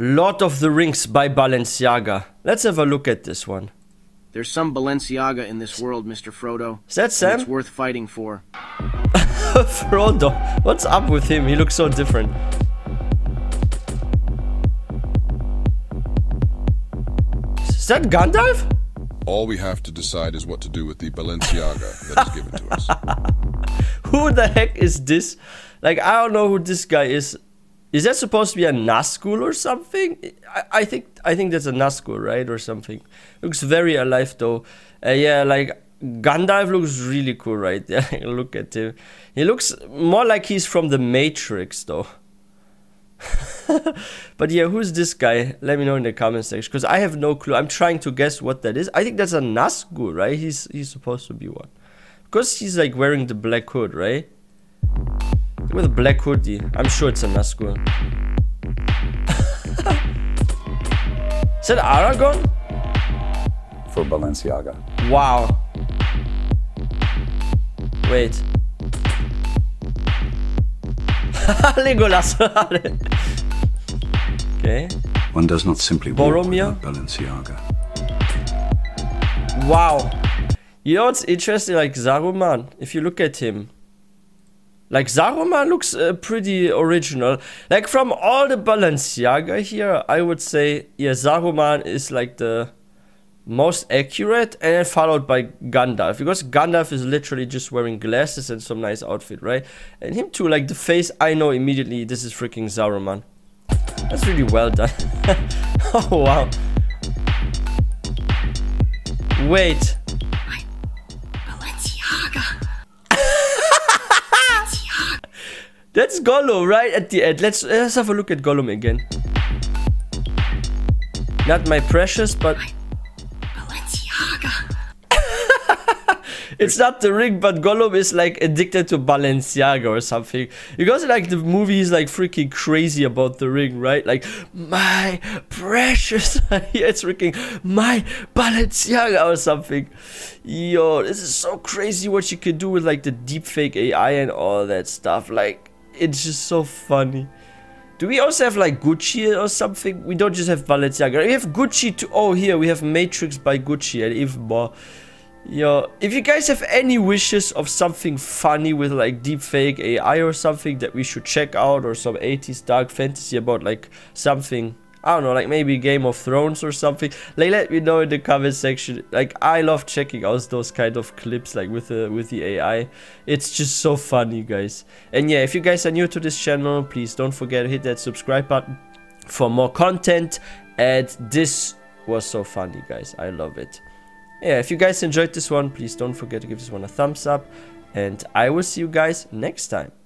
Lord of the Rings by Balenciaga. Let's have a look at this one. There's some Balenciaga in this world, Mr. Frodo. Is that Sam? It's worth fighting for. Frodo. What's up with him? He looks so different. Is that Gandalf? All we have to decide is what to do with the Balenciaga that is given to us. Who the heck is this? Like, I don't know who this guy is. Is that supposed to be a Nazgul or something? I think that's a Nazgul, right? Or something. Looks very alive, though. Yeah, like, Gandalf looks really cool right there. Look at him. He looks more like he's from the Matrix, though. But yeah, who's this guy? Let me know in the comment section, because I have no clue. I'm trying to guess what that is. I think that's a Nazgul, right? He's supposed to be one, because he's like wearing the black hood, right? With a black hoodie. I'm sure it's a Nazgul. Is that Aragon? For Balenciaga. Wow. Wait. Legolas. Okay. One does not simply Boromir. Walk Balenciaga. Wow. You know what's interesting? Like Saruman, if you look at him. Like Saruman looks pretty original. Like from all the Balenciaga here, I would say, yeah, Saruman is like the most accurate, and then followed by Gandalf, because Gandalf is literally just wearing glasses and some nice outfit, right? And him too, like the face, I know immediately this is freaking Saruman. That's really well done. Oh wow. Wait. Balenciaga. That's Gollum right at the end. Let's have a look at Gollum again. Not my precious, but it's not the ring, but Gollum is like addicted to Balenciaga or something. Because like the movie is like freaking crazy about the ring, right? Like, my precious, yeah, it's freaking my Balenciaga or something. Yo, this is so crazy what you can do with like the deepfake AI and all that stuff. Like, it's just so funny. Do we also have like Gucci or something? We don't just have Balenciaga. We have Gucci too. Oh, here we have Matrix by Gucci and even more. Yo, if you guys have any wishes of something funny with like deepfake AI or something that we should check out, or some 80s dark fantasy about like something, I don't know, like maybe Game of Thrones or something, like let me know in the comment section. Like, I love checking out those kind of clips like with the AI. It's just so funny, guys. And yeah, if you guys are new to this channel, please don't forget to hit that subscribe button for more content. And this was so funny, guys. I love it. Yeah, if you guys enjoyed this one, please don't forget to give this one a thumbs up, and I will see you guys next time.